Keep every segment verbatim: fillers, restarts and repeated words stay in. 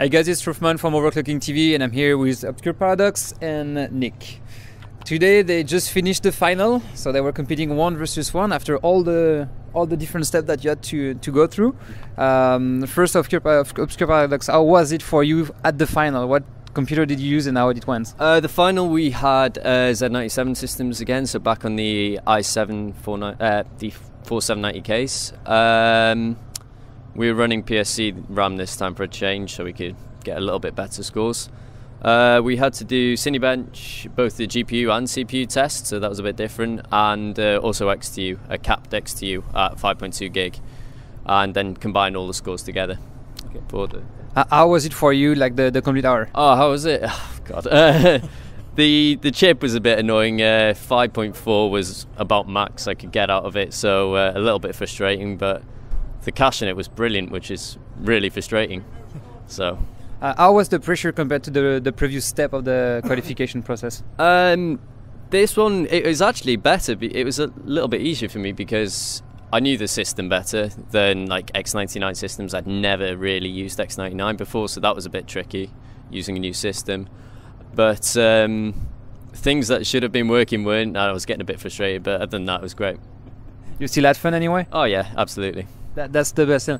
Hi guys, it's Rufman from Overclocking T V and I'm here with Obscure Paradox and Nick. Today they just finished the final, so they were competing one versus one after all the all the different steps that you had to, to go through. Um, first, Obscure Paradox, how was it for you at the final? What computer did you use and how it went? Uh, the final we had uh, Z ninety-seven systems again, so back on the i seven, uh, the forty-seven ninety case. Um, We were running P S C RAM this time for a change so we could get a little bit better scores. Uh, we had to do Cinebench, both the G P U and C P U tests, so that was a bit different, and uh, also X T U, a capped X T U at five point two gig, and then combine all the scores together. Okay. For the uh, how was it for you, like the, the complete hour? Oh, how was it? Oh, God. Uh, the, the chip was a bit annoying. Uh, five point four was about max I could get out of it, so uh, a little bit frustrating, but the cache in it was brilliant, which is really frustrating. So, uh, how was the pressure compared to the the previous step of the qualification process? Um, this one it was actually better. It was a little bit easier for me because I knew the system better than like X ninety-nine systems. I'd never really used X ninety-nine before, so that was a bit tricky using a new system. But um, things that should have been working weren't. I was getting a bit frustrated, but other than that, it was great. You still had fun anyway? Oh yeah, absolutely. That, that's the best.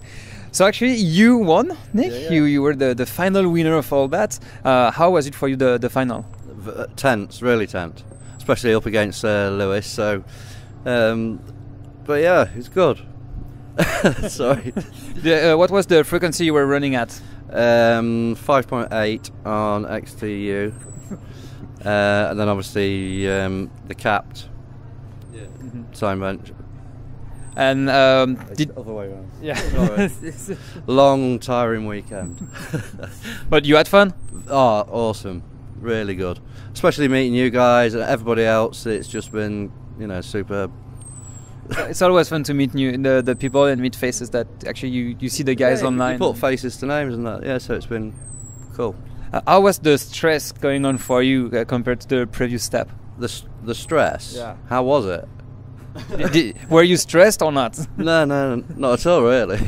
So actually you won, Nick. Yeah, yeah. You, you were the, the final winner of all that. Uh, how was it for you, the, the final? V tense, really tense. Especially up against uh, Lewis. So, um, but yeah, it's good. Sorry. The, uh, what was the frequency you were running at? Um, five point eight on X T U. uh, and then obviously um, the capped. Yeah. Mm-hmm. Cinebench. And um, did other way around. Yeah, long tiring weekend. But you had fun? Oh, awesome! Really good, especially meeting you guys and everybody else. It's just been, you know, superb. It's always fun to meet new the, the people and meet faces that actually you you see the guys yeah, online. You put faces to names and that, yeah. So it's been cool. Uh, how was the stress going on for you uh, compared to the previous step? The the stress. Yeah. How was it? Did, were you stressed or not? No, no, no, not at all, really.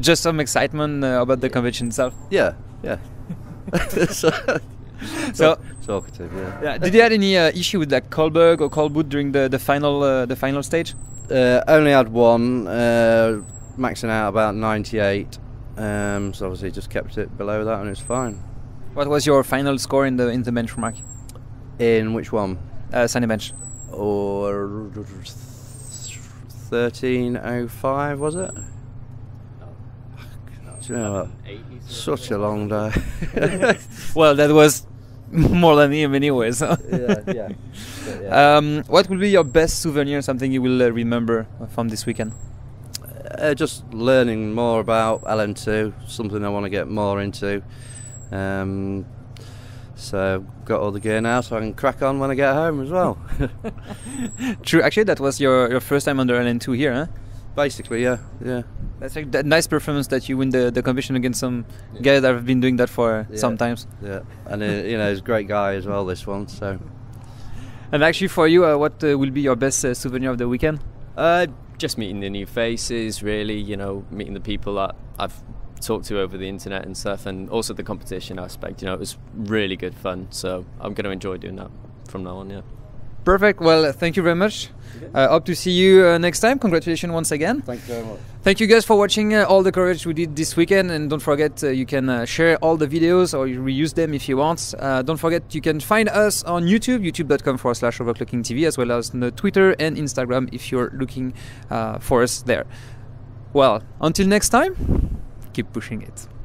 Just some excitement uh, about the convention itself. Yeah, yeah. so, so talkative. Yeah. Yeah. Did you have any uh, issue with like cold bug or cold boot during the the final uh, the final stage? Uh, only had one, uh, maxing out about ninety-eight. Um, so obviously just kept it below that and it's fine. What was your final score in the in the benchmark? In which one? Uh, Cinebench. Or thirteen oh five, was it? No. Do you know what? Such a long day. Well, that was more than him anyway, so. Yeah, yeah. But, yeah. Um, what will be your best souvenir, something you will uh, remember from this weekend? Uh, just learning more about L N two, something I want to get more into. Um, So got all the gear now, so I can crack on when I get home as well. True. Actually, that was your your first time under L N two here, huh? Basically, yeah, yeah. That's like that nice performance that you win the the competition against some yeah. guys that have been doing that for yeah. some times. Yeah, and uh, you know, he's a great guy as well. This one, so. And actually, for you, uh, what uh, will be your best uh, souvenir of the weekend? Uh, just meeting the new faces, really. You know, meeting the people that I've talk to over the internet and stuff, and also the competition aspect. You know, it was really good fun, so I'm going to enjoy doing that from now on. Yeah. Perfect. Well, thank you very much. Uh, hope to see you uh, next time. Congratulations once again. Thank you very much. Thank you guys for watching uh, all the coverage we did this weekend, and don't forget uh, you can uh, share all the videos or you reuse them if you want. Uh, don't forget you can find us on YouTube, youtube dot com forward slash overclocking T V, as well as on Twitter and Instagram if you're looking uh, for us there. Well, until next time. Keep pushing it.